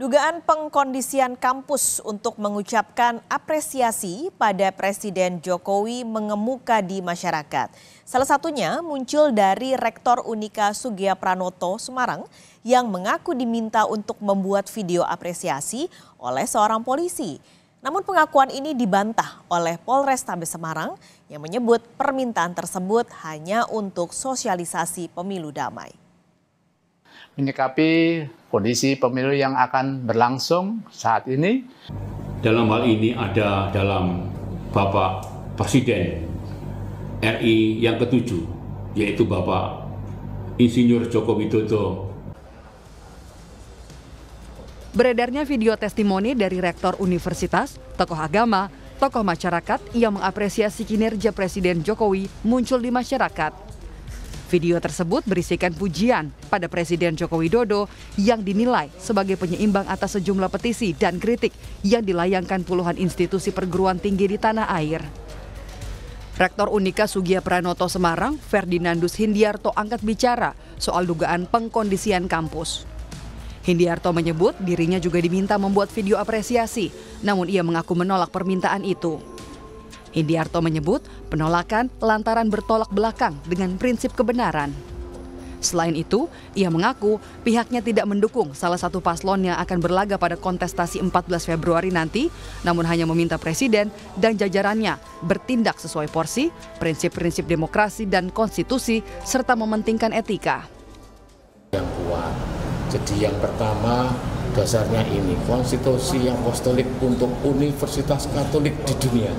Dugaan pengkondisian kampus untuk mengucapkan apresiasi pada Presiden Jokowi mengemuka di masyarakat. Salah satunya muncul dari Rektor Unika Soegijapranata Semarang yang mengaku diminta untuk membuat video apresiasi oleh seorang polisi. Namun pengakuan ini dibantah oleh Polrestabes Semarang yang menyebut permintaan tersebut hanya untuk sosialisasi pemilu damai. Menyikapi kondisi pemilu yang akan berlangsung saat ini. Dalam hal ini ada dalam Bapak Presiden RI yang ketujuh, yaitu Bapak Insinyur Joko Widodo. Beredarnya video testimoni dari Rektor Universitas, tokoh agama, tokoh masyarakat yang mengapresiasi kinerja Presiden Jokowi muncul di masyarakat. Video tersebut berisikan pujian pada Presiden Joko Widodo yang dinilai sebagai penyeimbang atas sejumlah petisi dan kritik yang dilayangkan puluhan institusi perguruan tinggi di tanah air. Rektor Unika Soegijapranata Semarang, Ferdinandus Hindiarto angkat bicara soal dugaan pengkondisian kampus. Hindiarto menyebut dirinya juga diminta membuat video apresiasi, namun ia mengaku menolak permintaan itu. Hindiarto menyebut penolakan lantaran bertolak belakang dengan prinsip kebenaran. Selain itu, ia mengaku pihaknya tidak mendukung salah satu paslon yang akan berlaga pada kontestasi 14 Februari nanti, namun hanya meminta Presiden dan jajarannya bertindak sesuai porsi, prinsip-prinsip demokrasi dan konstitusi, serta mementingkan etika. Yang kuat. Jadi yang pertama, dasarnya ini konstitusi yang apostolik untuk Universitas Katolik di dunia.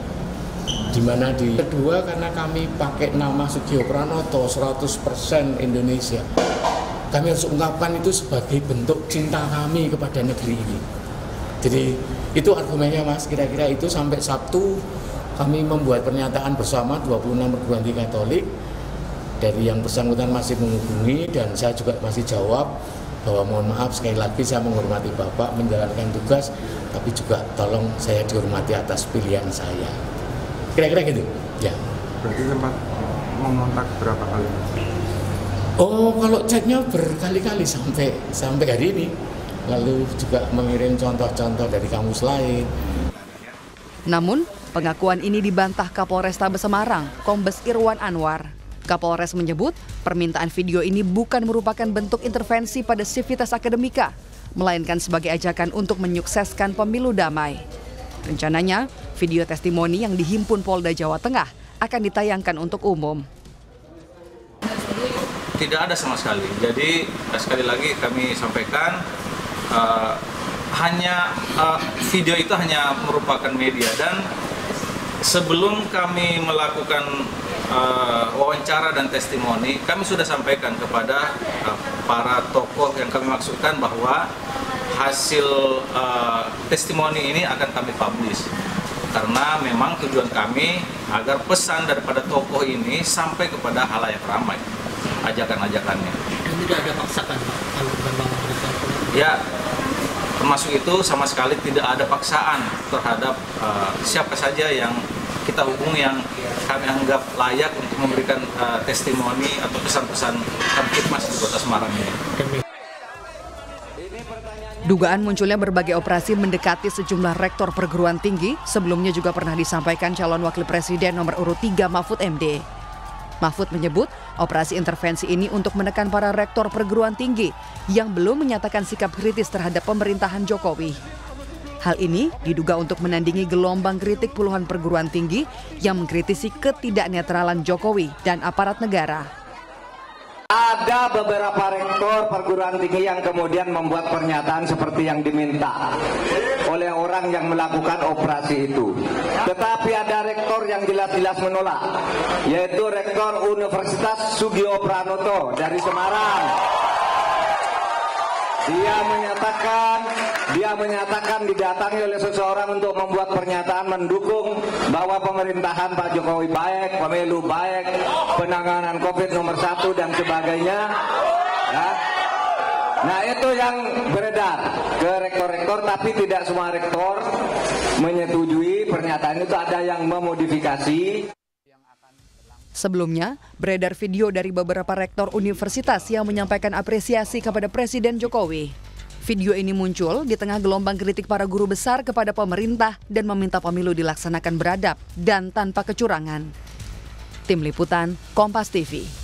Dimana di kedua karena kami pakai nama Soegijapranata 100% Indonesia. Kami harus ungkapkan itu sebagai bentuk cinta kami kepada negeri ini. Jadi itu argumennya Mas, kira-kira itu sampai Sabtu kami membuat pernyataan bersama 26 perguruan tinggi Katolik. Dari yang bersangkutan masih menghubungi dan saya juga masih jawab bahwa mohon maaf sekali lagi saya menghormati Bapak menjalankan tugas, tapi juga tolong saya dihormati atas pilihan saya. Kira-kira gitu, ya. Berarti sempat mengontak berapa kali? Oh, kalau chatnya berkali-kali sampai hari ini. Lalu juga mengirim contoh-contoh dari kamus lain. Namun, pengakuan ini dibantah Kapolrestabes Semarang, Kombes Irwan Anwar. Kapolres menyebut permintaan video ini bukan merupakan bentuk intervensi pada sivitas akademika, melainkan sebagai ajakan untuk menyukseskan pemilu damai. Rencananya, video testimoni yang dihimpun Polda Jawa Tengah akan ditayangkan untuk umum. Tidak ada sama sekali. Jadi sekali lagi kami sampaikan video itu hanya merupakan media dan sebelum kami melakukan wawancara dan testimoni, kami sudah sampaikan kepada para tokoh yang kami maksudkan bahwa hasil testimoni ini akan kami publish karena memang tujuan kami agar pesan daripada tokoh ini sampai kepada halayak ramai ajakan-ajakannya. Dan tidak ada paksaan, Pak? Ya, termasuk itu sama sekali tidak ada paksaan terhadap siapa saja yang kita hubung yang kami anggap layak untuk memberikan testimoni atau pesan-pesan kamtibmas di Kota Semarang ini. Dugaan munculnya berbagai operasi mendekati sejumlah rektor perguruan tinggi sebelumnya juga pernah disampaikan calon wakil presiden nomor urut 3 Mahfud MD. Mahfud menyebut operasi intervensi ini untuk menekan para rektor perguruan tinggi yang belum menyatakan sikap kritis terhadap pemerintahan Jokowi. Hal ini diduga untuk menandingi gelombang kritik puluhan perguruan tinggi yang mengkritisi ketidaknetralan Jokowi dan aparat negara. Ada beberapa rektor perguruan tinggi yang kemudian membuat pernyataan seperti yang diminta oleh orang yang melakukan operasi itu. Tetapi ada rektor yang jelas-jelas menolak, yaitu Rektor Universitas Soegijapranata dari Semarang. Dia menyatakan didatangi oleh seseorang untuk membuat pernyataan mendukung bahwa pemerintahan Pak Jokowi baik, pemilu baik, penanganan COVID nomor 1 dan sebagainya. Nah itu yang beredar ke rektor-rektor, tapi tidak semua rektor menyetujui pernyataan itu, ada yang memodifikasi. Sebelumnya, beredar video dari beberapa rektor universitas yang menyampaikan apresiasi kepada Presiden Jokowi. Video ini muncul di tengah gelombang kritik para guru besar kepada pemerintah dan meminta pemilu dilaksanakan beradab dan tanpa kecurangan. Tim Liputan, Kompas TV.